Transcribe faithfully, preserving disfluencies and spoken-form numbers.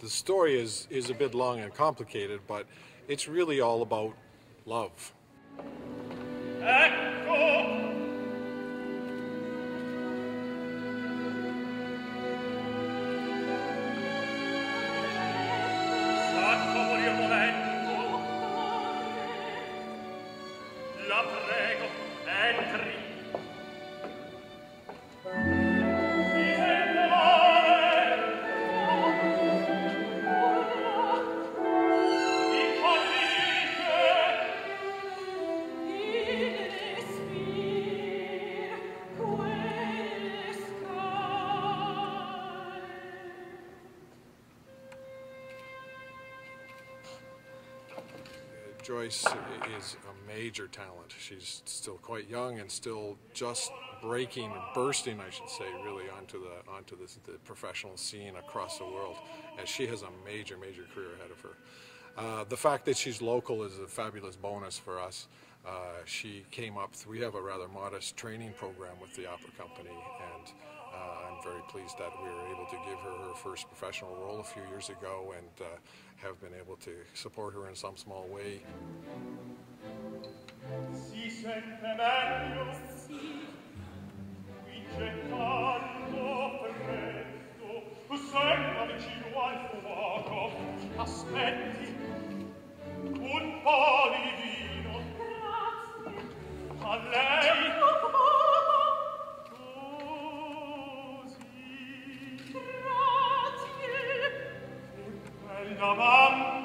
The story is, is a bit long and complicated, but it's really all about love. Ecco. La prego, entri. Joyce is a major talent. She's still quite young and still just breaking, bursting, I should say, really onto the onto the, the professional scene across the world. And she has a major, major career ahead of her. Uh, the fact that she's local is a fabulous bonus for us. Uh, she came up, we have a rather modest training program with the opera company, and uh, I'm very pleased that we were able to give her her first professional role a few years ago and uh, have been able to support her in some small way. Come on.